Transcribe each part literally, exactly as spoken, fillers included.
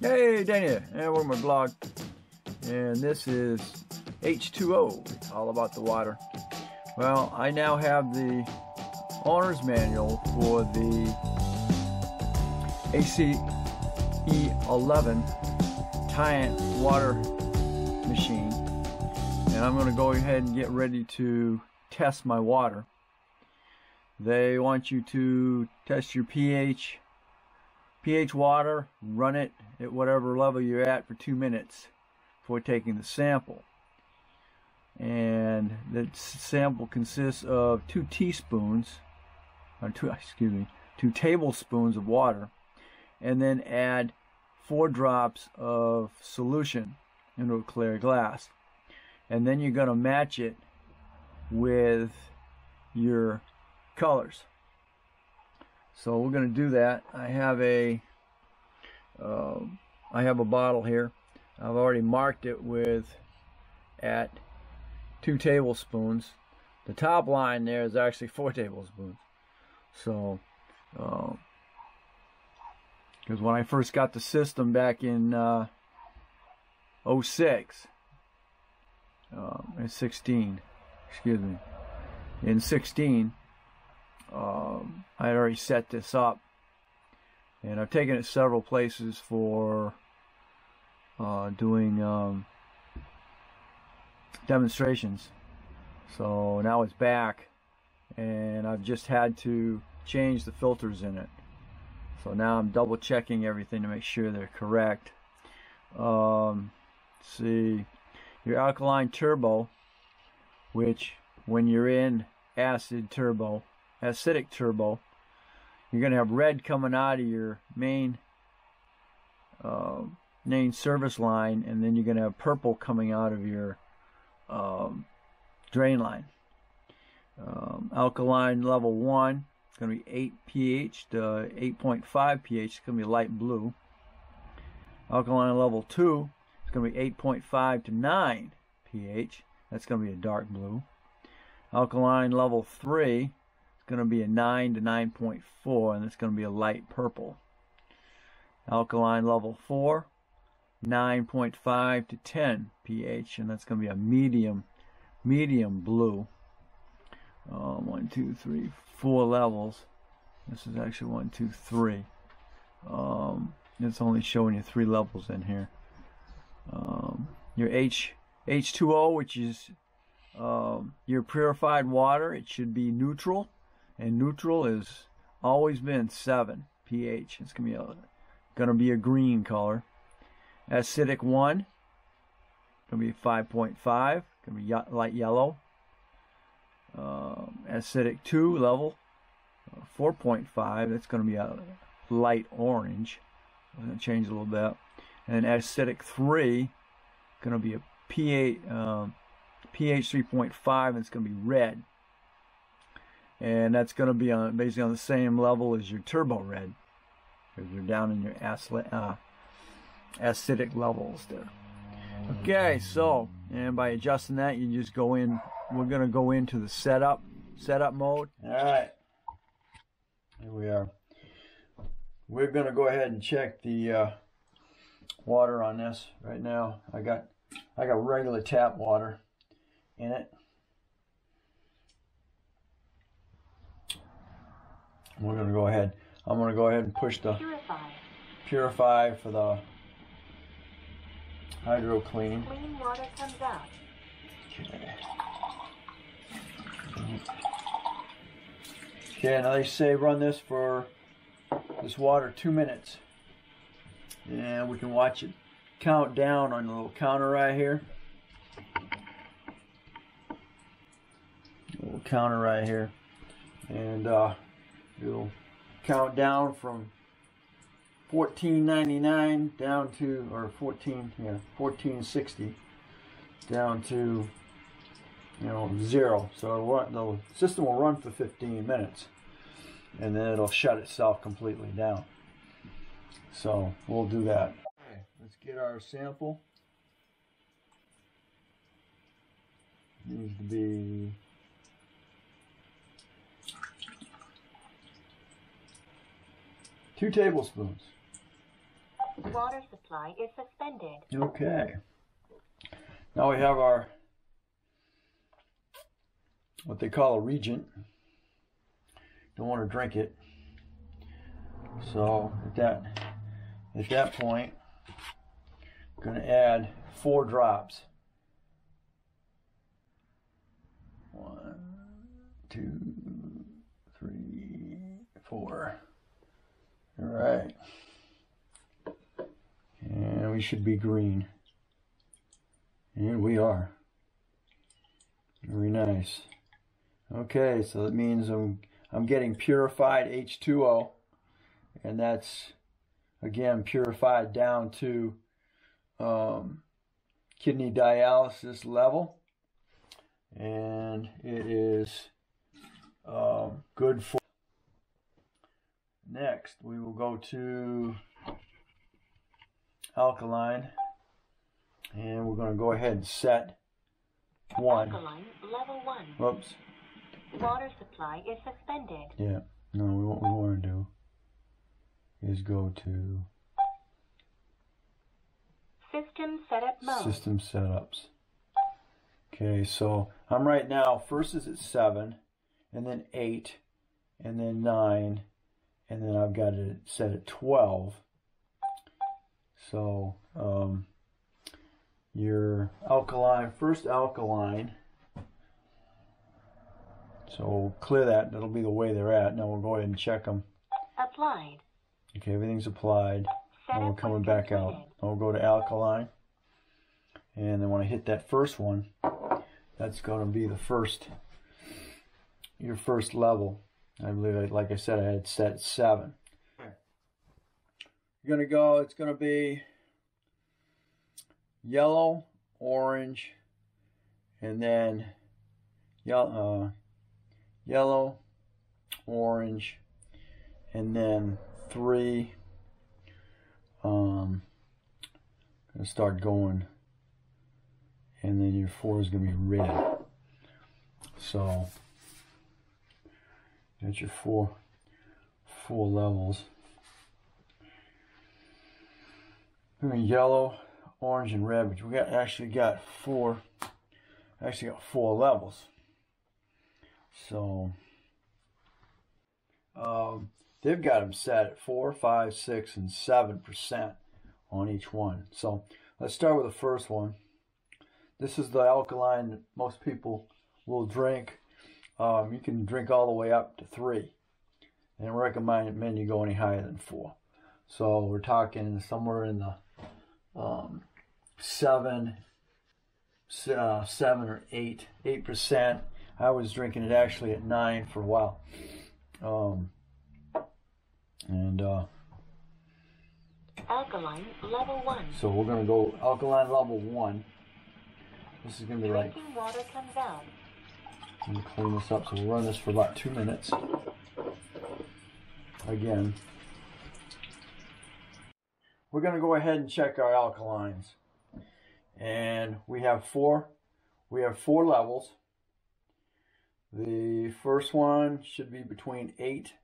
Hey, Daniel, and welcome to my blog. And this is H two O. It's all about the water. Well, I now have the owner's manual for the A C E eleven Tyent water machine, and I'm going to go ahead and get ready to test my water. They want you to test your pH pH water, run it at whatever level you're at for two minutes before taking the sample. And the sample consists of two teaspoons, or two, excuse me, two tablespoons of water, and then add four drops of solution into a clear glass. And then you're going to match it with your colors. So we're going to do that. I have a uh, I have a bottle here. I've already marked it with at two tablespoons. The top line there is actually four tablespoons. So, because uh, when I first got the system back in uh, oh six, uh, in sixteen, excuse me, in sixteen. Um, I had already set this up, and I've taken it several places for uh, doing um, demonstrations. So now it's back, and I've just had to change the filters in it. So now I'm double checking everything to make sure they're correct. Um, let's see, your alkaline turbo, which when you're in acid turbo, acidic turbo, you're going to have red coming out of your main uh, main service line, and then you're going to have purple coming out of your um, drain line. Um, alkaline level one, it's going to be eight pH to eight point five pH, it's going to be light blue. Alkaline level two, it's going to be eight point five to nine pH, that's going to be a dark blue. Alkaline level three, going to be a nine to nine point four, and it's going to be a light purple. Alkaline level four, nine point five to ten pH, and that's going to be a medium medium blue. Um, one, two, three, four levels. This is actually one, two, three. Um, it's only showing you three levels in here. Um, your H H2O, which is um, your purified water, it should be neutral. And neutral is always been seven pH. It's gonna be a gonna be a green color. Acidic one, gonna be five point five, gonna be light yellow. Um, acidic two level, uh, four point five. That's gonna be a light orange. I'm gonna change a little bit. And acidic three, gonna be a pH um, pH three point five, and it's gonna be red. And that's going to be on basically on the same level as your turbo red, because you're down in your acid, uh, acidic levels there. Okay, so, and by adjusting that, you just go in. We're going to go into the setup setup mode. All right, here we are. We're going to go ahead and check the uh, water on this right now. I got I got regular tap water in it. We're going to go ahead. I'm going to go ahead and push the purify, purify for the hydro clean. Clean water comes out. Okay. Okay. Now they say run this for this water two minutes, and we can watch it count down on the little counter right here. Little counter right here, and. Uh, It'll count down from fourteen ninety-nine down to, or fourteen, yeah, fourteen sixty down to, you know, zero. So it'll run, the system will run for fifteen minutes, and then it'll shut itself completely down. So we'll do that. Okay, let's get our sample. It needs to be. Two tablespoons. water supply is suspended. Okay. Now we have our, what they call a reagent. Don't want to drink it. So at that, at that point, I'm going to add four drops. One, two, three, four. All right. And we should be green. And we are. Very nice. Okay, so that means I'm, I'm getting purified H two O. And that's, again, purified down to um, kidney dialysis level. And it is um, good for... Next, we will go to alkaline. And we're going to go ahead and set one. Alkaline level one. Whoops. Water supply is suspended. Yeah. No, we, what we want to do is go to system setup mode. System setups. Okay, so I'm right now, first is at seven, and then eight, and then nine, and then I've got it set at twelve. So, um, your alkaline, first alkaline, so clear that, that'll be the way they're at. Now we'll go ahead and check them. Applied. Okay, everything's applied. Now we're coming back out. Now we'll go to alkaline. And then when I hit that first one, that's going to be the first, your first level. I believe, I, like I said, I had it set at seven. You're going to go, it's going to be yellow, orange, and then yellow, uh, yellow, orange, and then three. Um, I'm going to start going. And then your four is going to be red. So that's your four, four levels. We're in yellow, orange, and red, but we got actually got four, actually got four levels. So um, they've got them set at four, five, six, and seven percent on each one. So let's start with the first one. This is the alkaline that most people will drink. Um, you can drink all the way up to three. And I recommend men you go any higher than four. So we're talking somewhere in the um, seven, uh, seven or eight, eight percent. I was drinking it actually at nine for a while. Um, and uh, alkaline level one. So we're going to go alkaline level one. This is going to be like, water comes out. I'm going to clean this up, so we'll run this for about two minutes. Again, we're going to go ahead and check our alkalines. And we have four, we have four levels. The first one should be between eight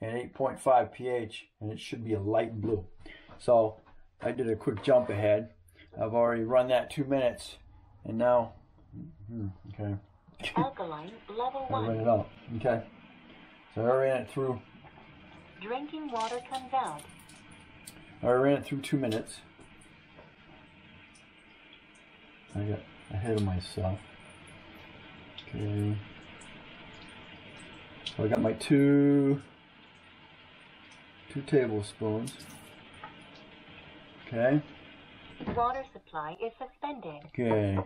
and eight point five pH, and it should be a light blue. So I did a quick jump ahead. I've already run that two minutes. And now, okay. Alkaline level one. I ran it up. Okay. So I ran it through. Drinking water comes out. I ran it through two minutes. I got ahead of myself. Okay. So I got my two, two tablespoons. Okay. Water supply is suspended. Okay.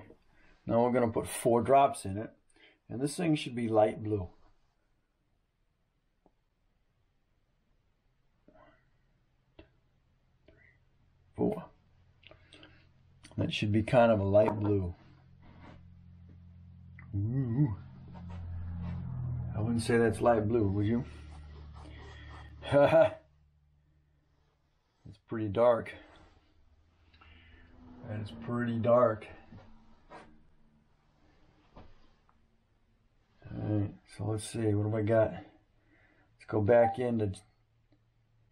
Now we're going to put four drops in it, and this thing should be light blue. Four. That should be kind of a light blue. Ooh. I wouldn't say that's light blue, would you? Haha. It's pretty dark. That is pretty dark. Alright, so let's see, what have I got? Let's go back into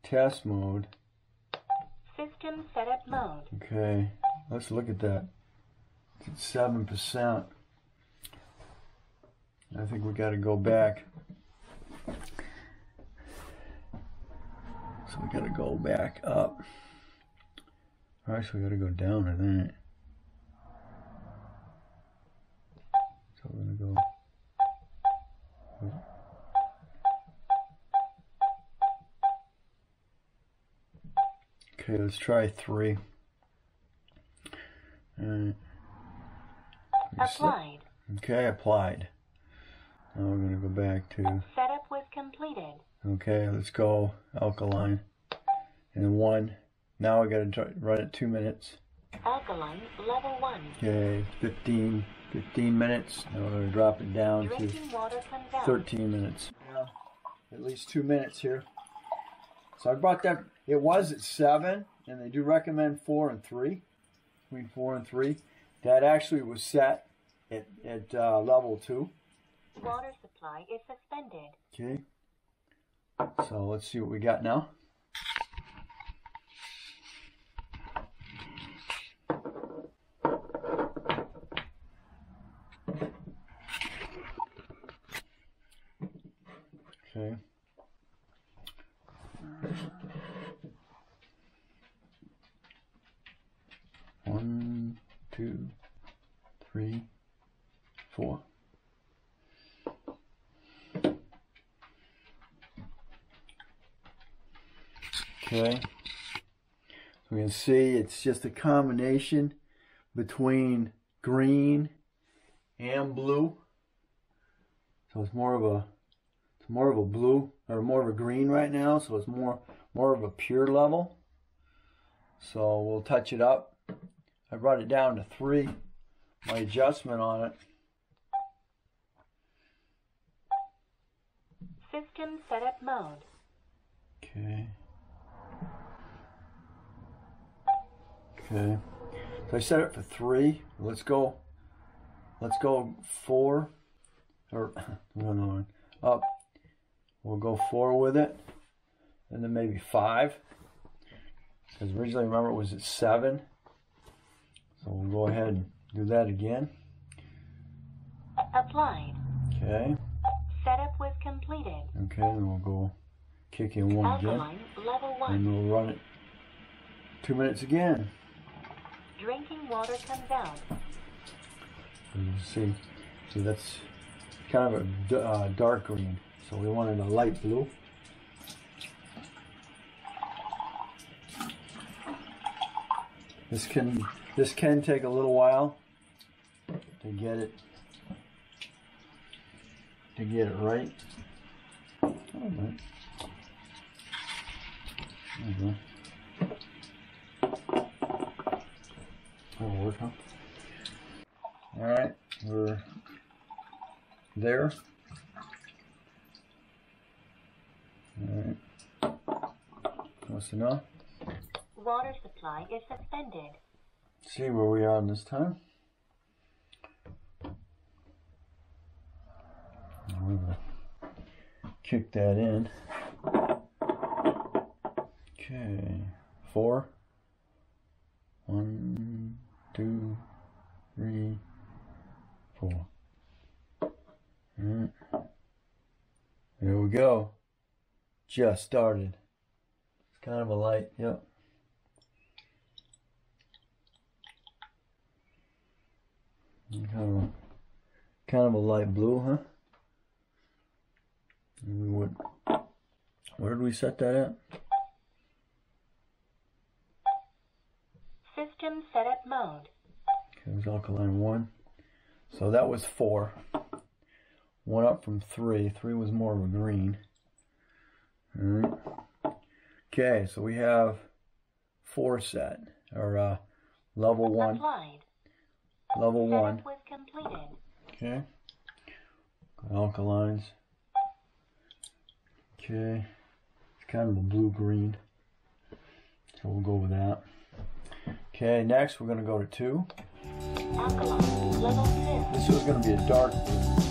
test mode. System setup mode. Okay, let's look at that. It's seven percent. I think we got to go back. So we got to go back up. All right, so we got to go down, I think. So we're gonna go. Okay, let's try three. All right. Applied. Okay, applied. Now we're going to go back to... Setup was completed. Okay, let's go alkaline. And one. Now we got to run it two minutes. Alkaline level one. Okay, fifteen, fifteen minutes. Now we're going to drop it down Drinking to thirteen minutes. Well, at least two minutes here. So I brought that... It was at seven, and they do recommend four and three. Between four and three. That actually was set at, at uh, level two. Water supply is suspended. Okay. So let's see what we got now. Okay. One, two, three, four. Okay, so we can see it's just a combination between green and blue. So it's more of a, it's more of a blue or more of a green right now. So it's more, more of a pure level. So we'll touch it up. I brought it down to three. My adjustment on it. System setup mode. Okay. Okay, so I set it for three. Let's go. Let's go four, or no, no, up. We'll go four with it, and then maybe five. Because originally, remember, it was at seven. So we'll go ahead and do that again. Applied. Okay. Setup was completed. Okay, then we'll go kick in one Alkaline, again, level one. And we'll run it two minutes again. Drinking water comes out. You see, see that's kind of a uh, dark green, so we wanted a light blue. This can this can take a little while to get it to get it right. All right. There you go. Huh? All right, we're there. All right, close enough. Water supply is suspended. Let's see where we are this time. We will kick that in. Okay, four. One. Two, three, four. All right. There we go. Just started. It's kind of a light, yep. Kind of a, kind of a light blue, huh? We would. Where did we set that at? System setup mode. Okay, it was alkaline one. So that was four. One up from three. Three was more of a green. All right. Okay, so we have four set, or uh, level one. Applied. Level setup one. Was completed. Okay. Got alkalines. Okay. It's kind of a blue-green. So we'll go with that. Okay, next we're going to go to two. Alkaline, level two. This is going to be a dark blue.